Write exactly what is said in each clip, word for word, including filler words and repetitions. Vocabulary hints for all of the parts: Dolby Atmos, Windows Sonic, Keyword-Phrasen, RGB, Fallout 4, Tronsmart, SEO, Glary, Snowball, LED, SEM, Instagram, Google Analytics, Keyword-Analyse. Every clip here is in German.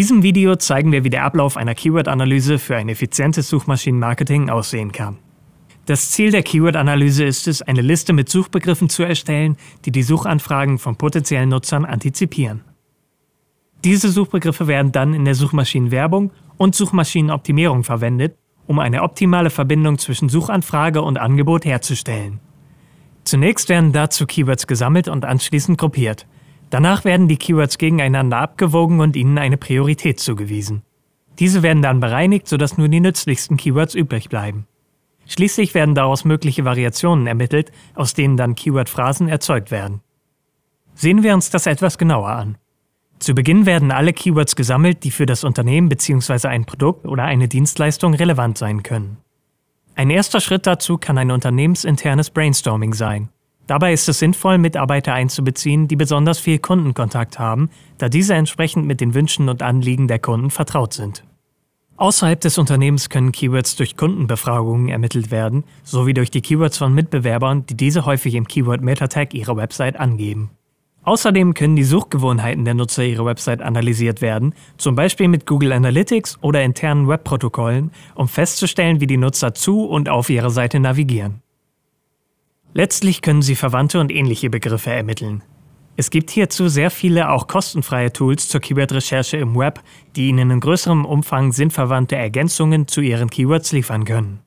diesem Video zeigen wir, wie der Ablauf einer Keyword-Analyse für ein effizientes Suchmaschinenmarketing aussehen kann. Das Ziel der Keyword-Analyse ist es, eine Liste mit Suchbegriffen zu erstellen, die die Suchanfragen von potenziellen Nutzern antizipieren. Diese Suchbegriffe werden dann in der Suchmaschinenwerbung und Suchmaschinenoptimierung verwendet, um eine optimale Verbindung zwischen Suchanfrage und Angebot herzustellen. Zunächst werden dazu Keywords gesammelt und anschließend gruppiert. Danach werden die Keywords gegeneinander abgewogen und ihnen eine Priorität zugewiesen. Diese werden dann bereinigt, sodass nur die nützlichsten Keywords übrig bleiben. Schließlich werden daraus mögliche Variationen ermittelt, aus denen dann Keyword-Phrasen erzeugt werden. Sehen wir uns das etwas genauer an. Zu Beginn werden alle Keywords gesammelt, die für das Unternehmen bzw. ein Produkt oder eine Dienstleistung relevant sein können. Ein erster Schritt dazu kann ein unternehmensinternes Brainstorming sein. Dabei ist es sinnvoll, Mitarbeiter einzubeziehen, die besonders viel Kundenkontakt haben, da diese entsprechend mit den Wünschen und Anliegen der Kunden vertraut sind. Außerhalb des Unternehmens können Keywords durch Kundenbefragungen ermittelt werden, sowie durch die Keywords von Mitbewerbern, die diese häufig im Keyword-Meta-Tag ihrer Website angeben. Außerdem können die Suchgewohnheiten der Nutzer ihrer Website analysiert werden, zum Beispiel mit Google Analytics oder internen Webprotokollen, um festzustellen, wie die Nutzer zu und auf ihrer Seite navigieren. Letztlich können sie verwandte und ähnliche Begriffe ermitteln. Es gibt hierzu sehr viele auch kostenfreie Tools zur Keyword-Recherche im Web, die Ihnen in größerem Umfang sinnverwandte Ergänzungen zu Ihren Keywords liefern können.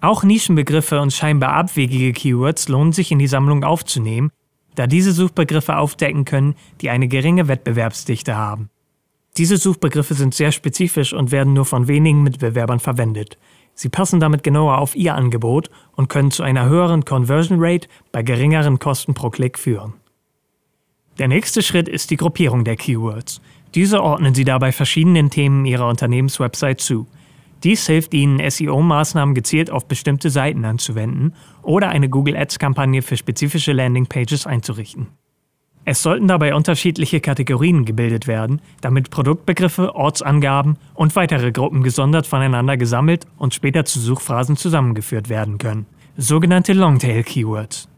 Auch Nischenbegriffe und scheinbar abwegige Keywords lohnen sich in die Sammlung aufzunehmen, da diese Suchbegriffe aufdecken können, die eine geringe Wettbewerbsdichte haben. Diese Suchbegriffe sind sehr spezifisch und werden nur von wenigen Mitbewerbern verwendet. Sie passen damit genauer auf Ihr Angebot und können zu einer höheren Conversion Rate bei geringeren Kosten pro Klick führen. Der nächste Schritt ist die Gruppierung der Keywords. Diese ordnen Sie dabei verschiedenen Themen Ihrer Unternehmenswebsite zu. Dies hilft Ihnen, S E O-Maßnahmen gezielt auf bestimmte Seiten anzuwenden oder eine Google-Ads-Kampagne für spezifische Landingpages einzurichten. Es sollten dabei unterschiedliche Kategorien gebildet werden, damit Produktbegriffe, Ortsangaben und weitere Gruppen gesondert voneinander gesammelt und später zu Suchphrasen zusammengeführt werden können. Sogenannte Longtail-Keywords.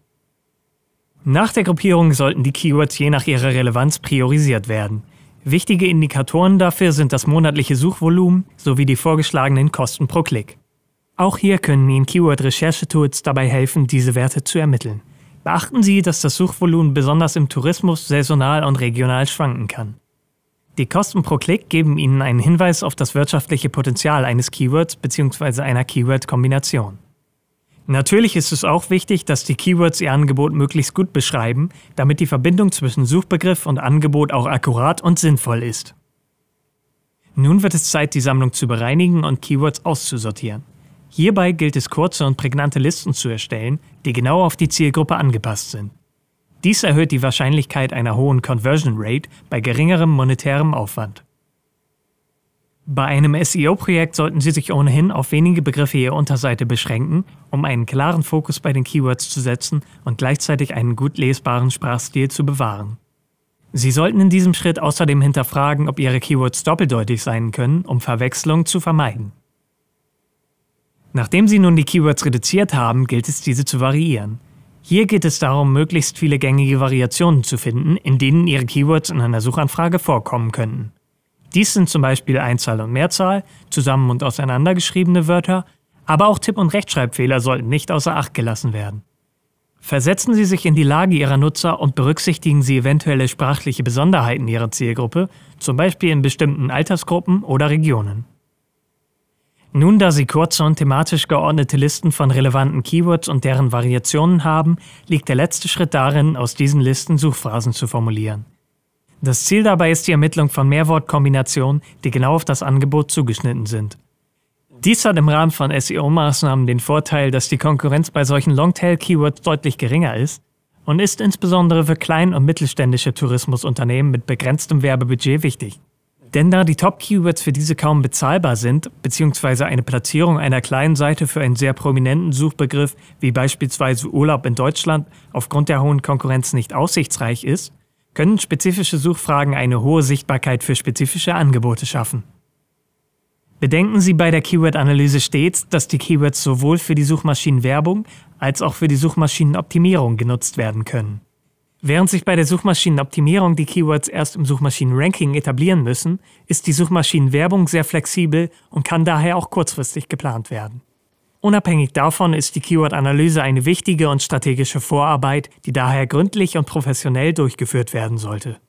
Nach der Gruppierung sollten die Keywords je nach ihrer Relevanz priorisiert werden. Wichtige Indikatoren dafür sind das monatliche Suchvolumen sowie die vorgeschlagenen Kosten pro Klick. Auch hier können Ihnen Keyword-Recherche-Tools dabei helfen, diese Werte zu ermitteln. Beachten Sie, dass das Suchvolumen besonders im Tourismus saisonal und regional schwanken kann. Die Kosten pro Klick geben Ihnen einen Hinweis auf das wirtschaftliche Potenzial eines Keywords bzw. einer Keyword-Kombination. Natürlich ist es auch wichtig, dass die Keywords ihr Angebot möglichst gut beschreiben, damit die Verbindung zwischen Suchbegriff und Angebot auch akkurat und sinnvoll ist. Nun wird es Zeit, die Sammlung zu bereinigen und Keywords auszusortieren. Hierbei gilt es, kurze und prägnante Listen zu erstellen, die genau auf die Zielgruppe angepasst sind. Dies erhöht die Wahrscheinlichkeit einer hohen Conversion Rate bei geringerem monetärem Aufwand. Bei einem S E O-Projekt sollten Sie sich ohnehin auf wenige Begriffe Ihrer Unterseite beschränken, um einen klaren Fokus bei den Keywords zu setzen und gleichzeitig einen gut lesbaren Sprachstil zu bewahren. Sie sollten in diesem Schritt außerdem hinterfragen, ob Ihre Keywords doppeldeutig sein können, um Verwechslung zu vermeiden. Nachdem Sie nun die Keywords reduziert haben, gilt es, diese zu variieren. Hier geht es darum, möglichst viele gängige Variationen zu finden, in denen Ihre Keywords in einer Suchanfrage vorkommen könnten. Dies sind zum Beispiel Einzahl und Mehrzahl, zusammen- und auseinandergeschriebene Wörter, aber auch Tipp- und Rechtschreibfehler sollten nicht außer Acht gelassen werden. Versetzen Sie sich in die Lage Ihrer Nutzer und berücksichtigen Sie eventuelle sprachliche Besonderheiten Ihrer Zielgruppe, zum Beispiel in bestimmten Altersgruppen oder Regionen. Nun, da Sie kurze und thematisch geordnete Listen von relevanten Keywords und deren Variationen haben, liegt der letzte Schritt darin, aus diesen Listen Suchphrasen zu formulieren. Das Ziel dabei ist die Ermittlung von Mehrwortkombinationen, die genau auf das Angebot zugeschnitten sind. Dies hat im Rahmen von S E O-Maßnahmen den Vorteil, dass die Konkurrenz bei solchen Longtail-Keywords deutlich geringer ist und ist insbesondere für klein- und mittelständische Tourismusunternehmen mit begrenztem Werbebudget wichtig. Denn da die Top-Keywords für diese kaum bezahlbar sind, beziehungsweise eine Platzierung einer kleinen Seite für einen sehr prominenten Suchbegriff wie beispielsweise Urlaub in Deutschland aufgrund der hohen Konkurrenz nicht aussichtsreich ist, können spezifische Suchfragen eine hohe Sichtbarkeit für spezifische Angebote schaffen. Bedenken Sie bei der Keyword-Analyse stets, dass die Keywords sowohl für die Suchmaschinenwerbung als auch für die Suchmaschinenoptimierung genutzt werden können. Während sich bei der Suchmaschinenoptimierung die Keywords erst im Suchmaschinenranking etablieren müssen, ist die Suchmaschinenwerbung sehr flexibel und kann daher auch kurzfristig geplant werden. Unabhängig davon ist die Keyword-Analyse eine wichtige und strategische Vorarbeit, die daher gründlich und professionell durchgeführt werden sollte.